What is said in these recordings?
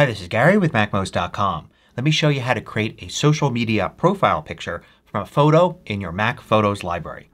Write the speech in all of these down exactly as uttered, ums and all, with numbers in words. Hi, this is Gary with MacMost dot com. Let me show you how to create a social media profile picture from a photo in your Mac Photos library.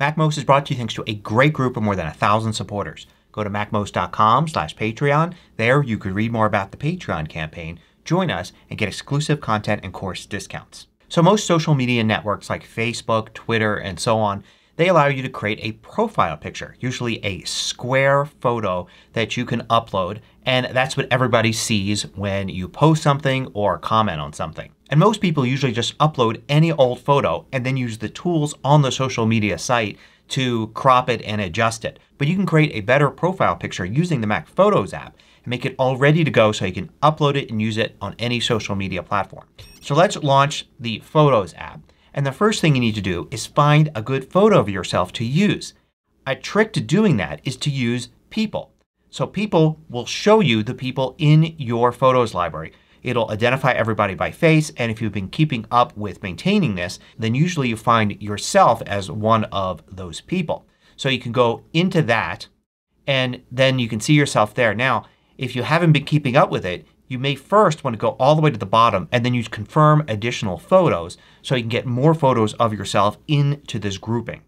MacMost is brought to you thanks to a great group of more than a thousand supporters. Go to MacMost dot com slash Patreon. There you can read more about the Patreon campaign, join us, and get exclusive content and course discounts. So most social media networks like Facebook, Twitter, and so on, they allow you to create a profile picture, usually a square photo that you can upload, and that's what everybody sees when you post something or comment on something. And most people usually just upload any old photo and then use the tools on the social media site to crop it and adjust it. But you can create a better profile picture using the Mac Photos app and make it all ready to go so you can upload it and use it on any social media platform. So let's launch the Photos app. And the first thing you need to do is find a good photo of yourself to use. A trick to doing that is to use people. So people will show you the people in your Photos library. It'll identify everybody by face, and if you've been keeping up with maintaining this, then usually you find yourself as one of those people. So you can go into that and then you can see yourself there. Now if you haven't been keeping up with it, you may first want to go all the way to the bottom and then use confirm additional photos so you can get more photos of yourself into this grouping.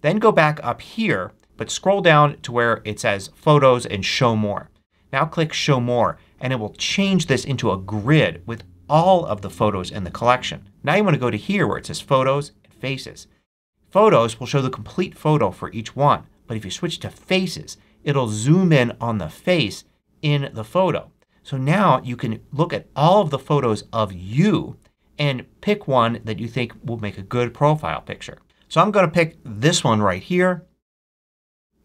Then go back up here, but scroll down to where it says photos and show more. Now click show more and it will change this into a grid with all of the photos in the collection. Now you want to go to here where it says photos and faces. Photos will show the complete photo for each one, but if you switch to faces it'll zoom in on the face in the photo. So now you can look at all of the photos of you and pick one that you think will make a good profile picture. So I'm going to pick this one right here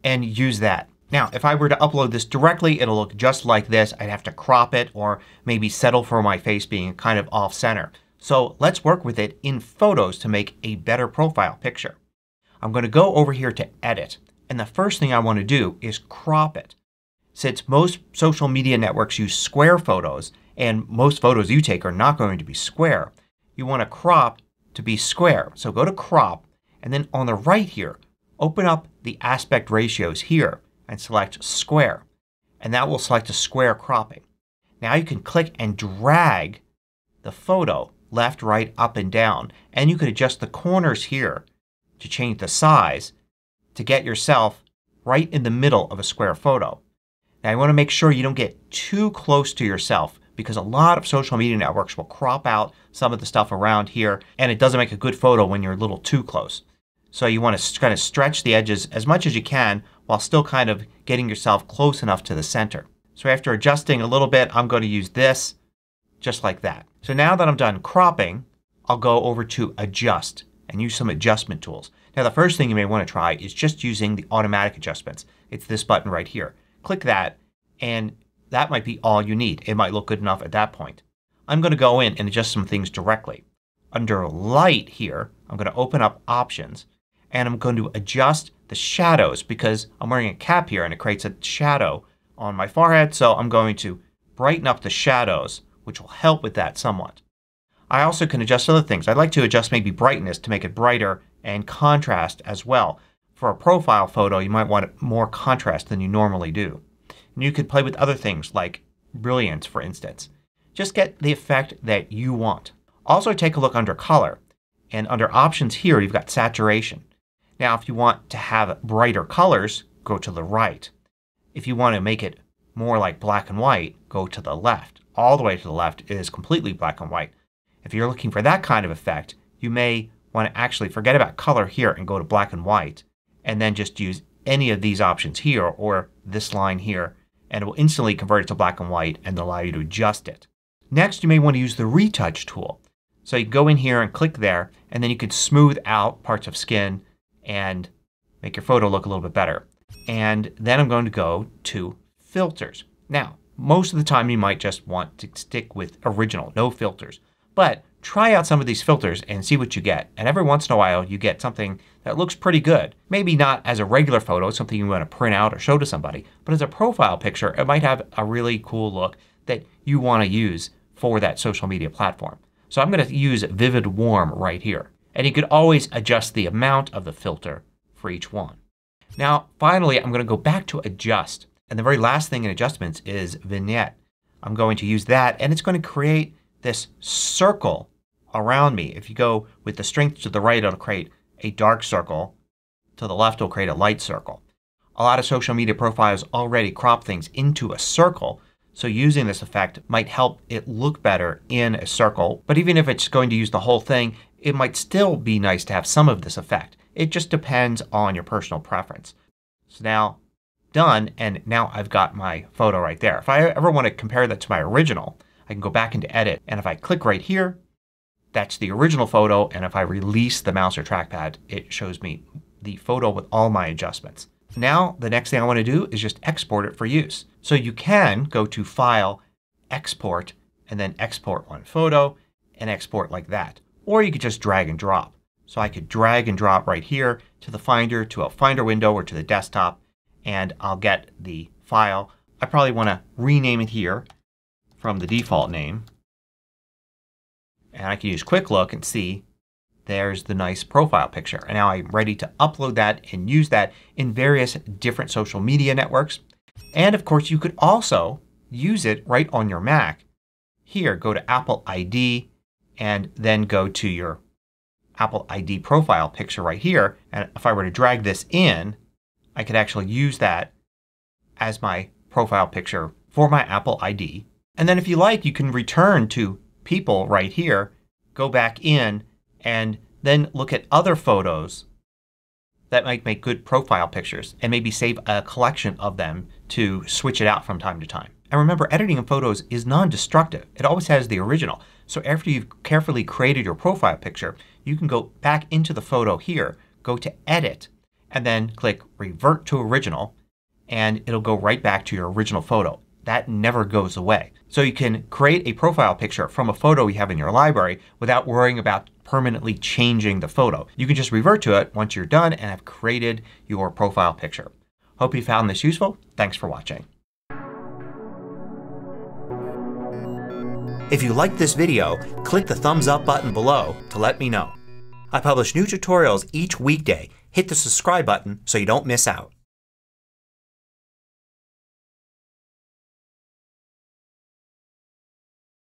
and use that. Now if I were to upload this directly it'll look just like this. I'd have to crop it or maybe settle for my face being kind of off center. So let's work with it in Photos to make a better profile picture. I'm going to go over here to edit and the first thing I want to do is crop it. Since most social media networks use square photos and most photos you take are not going to be square, you want to crop to be square. So go to crop and then on the right here open up the aspect ratios here and select square. And that will select a square cropping. Now you can click and drag the photo left, right, up, and down. And you can adjust the corners here to change the size to get yourself right in the middle of a square photo. Now you want to make sure you don't get too close to yourself because a lot of social media networks will crop out some of the stuff around here and it doesn't make a good photo when you're a little too close. So you want to kind of stretch the edges as much as you can while still kind of getting yourself close enough to the center. So after adjusting a little bit I'm going to use this just like that. So now that I'm done cropping I'll go over to adjust and use some adjustment tools. Now the first thing you may want to try is just using the automatic adjustments. It's this button right here. Click that and that might be all you need. It might look good enough at that point. I'm going to go in and adjust some things directly. Under light here I'm going to open up options and I'm going to adjust the shadows because I'm wearing a cap here and it creates a shadow on my forehead. So I'm going to brighten up the shadows which will help with that somewhat. I also can adjust other things. I'd like to adjust maybe brightness to make it brighter and contrast as well. For a profile photo you might want more contrast than you normally do. And you could play with other things like brilliance for instance. Just get the effect that you want. Also take a look under color and under options here you've got saturation. Now if you want to have brighter colors go to the right. If you want to make it more like black and white go to the left. All the way to the left it is completely black and white. If you're looking for that kind of effect you may want to actually forget about color here and go to black and white. And then just use any of these options here or this line here and it will instantly convert it to black and white and allow you to adjust it. Next you may want to use the retouch tool. So you go in here and click there and then you can smooth out parts of skin and make your photo look a little bit better. And then I'm going to go to filters. Now most of the time you might just want to stick with original, no filters. But try out some of these filters and see what you get. And every once in a while you get something that looks pretty good. Maybe not as a regular photo, something you want to print out or show to somebody, but as a profile picture it might have a really cool look that you want to use for that social media platform. So I'm going to use Vivid Warm right here. And you could always adjust the amount of the filter for each one. Now finally I'm going to go back to adjust. And the very last thing in adjustments is vignette. I'm going to use that and it's going to create this circle around me. If you go with the strength to the right it'll create a dark circle. To the left it'll create a light circle. A lot of social media profiles already crop things into a circle, so using this effect might help it look better in a circle. But even if it's going to use the whole thing, it might still be nice to have some of this effect. It just depends on your personal preference. So now done, and now I've got my photo right there. If I ever want to compare that to my original I can go back into edit and if I click right here that's the original photo, and if I release the mouse or trackpad it shows me the photo with all my adjustments. Now the next thing I want to do is just export it for use. So you can go to File, Export, and then Export One Photo and export like that. Or you could just drag and drop. So I could drag and drop right here to the Finder, to a Finder window or to the desktop, and I'll get the file. I probably want to rename it here from the default name. And I can use Quick Look and see there's the nice profile picture. And now I'm ready to upload that and use that in various different social media networks. And of course you could also use it right on your Mac. Here go to Apple I D and then go to your Apple I D profile picture right here. And if I were to drag this in I could actually use that as my profile picture for my Apple I D. And then if you like you can return to people right here, go back in and then look at other photos that might make good profile pictures and maybe save a collection of them to switch it out from time to time. And remember, editing in Photos is non-destructive. It always has the original. So after you've carefully created your profile picture you can go back into the photo here, go to Edit, and then click Revert to Original and it'll go right back to your original photo. That never goes away. So you can create a profile picture from a photo you have in your library without worrying about permanently changing the photo. You can just revert to it once you're done and have created your profile picture. Hope you found this useful. Thanks for watching. If you liked this video, click the thumbs up button below to let me know. I publish new tutorials each weekday. Hit the subscribe button so you don't miss out.